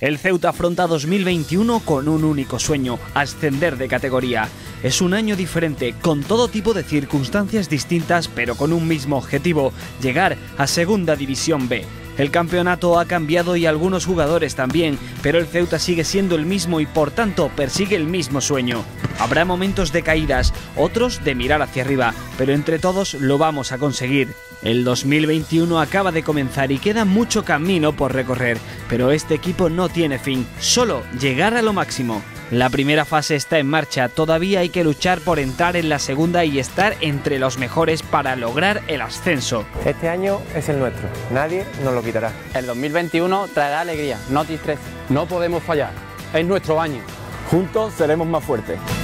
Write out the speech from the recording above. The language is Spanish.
El Ceuta afronta 2021 con un único sueño: ascender de categoría. Es un año diferente, con todo tipo de circunstancias distintas, pero con un mismo objetivo: llegar a Segunda División B. El campeonato ha cambiado y algunos jugadores también, pero el Ceuta sigue siendo el mismo y por tanto persigue el mismo sueño. Habrá momentos de caídas, otros de mirar hacia arriba, pero entre todos lo vamos a conseguir. El 2021 acaba de comenzar y queda mucho camino por recorrer, pero este equipo no tiene fin, solo llegar a lo máximo. La primera fase está en marcha, todavía hay que luchar por entrar en la segunda y estar entre los mejores para lograr el ascenso. Este año es el nuestro, nadie nos lo quitará. El 2021 traerá alegría, no tristeza. No podemos fallar, es nuestro año. Juntos seremos más fuertes.